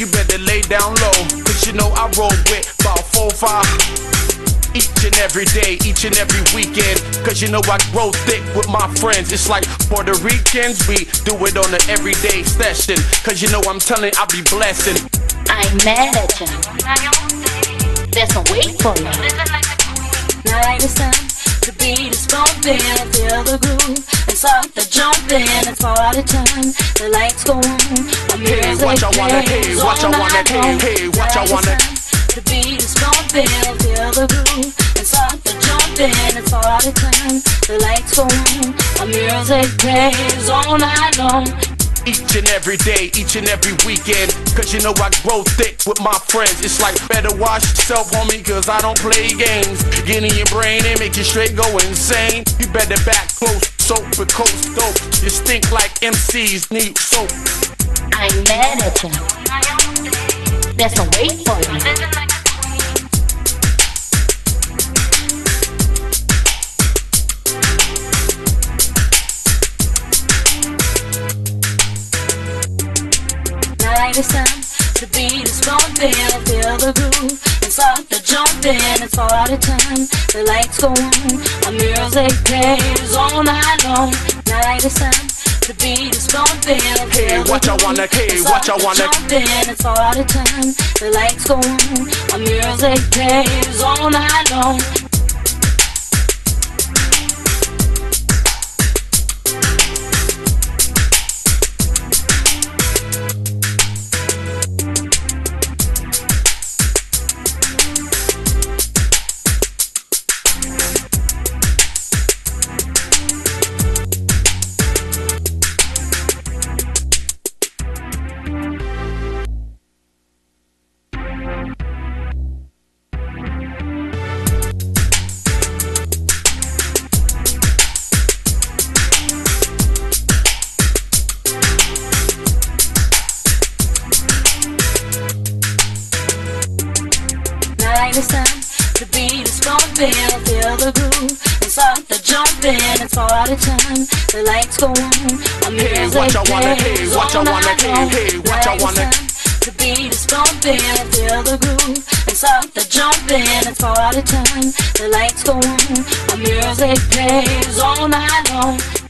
you better lay down low, cause you know I roll with about 4 or 5 each and every day, each and every weekend, cause you know I grow thick with my friends. It's like Puerto Ricans, we do it on an everyday session, cause you know I'm telling, I be blessing. I'm mad at you. There's no wait for you. Night is time to be this bumping, feel the groove. Start the jumping, it's party time. The lights go on. The music plays all night long. Hey, watch I wanna. The beat is bumping, feel the groove. And start the jumping, it's party time. The lights go on. The music plays all night long. Each and every day, each and every weekend, cause you know I grow thick with my friends. It's like better watch yourself, homie, cause I don't play games. Get in your brain and make you straight go insane. You better back close. Soap with cold dope, you stink like MCs need soap. I'm mad at you. There's no wait for you. Night is time, the beat is bumping, feel the groove. It's like the jumping, it's party time. The lights go on. The music plays all night long. Night is time, the beat is bumping. Hey, watch I wanna, hey, watch I wanna. It's party time, the lights go on. The music plays all night long. Night is time, the beat is bumping, feel the groove. It's like the jumping, it's party time. The lights go on, the music plays all night long. Night is time, the beat is bumping, feel the groove. It's like the jumping, it's party time. The lights go on, the music plays all night long.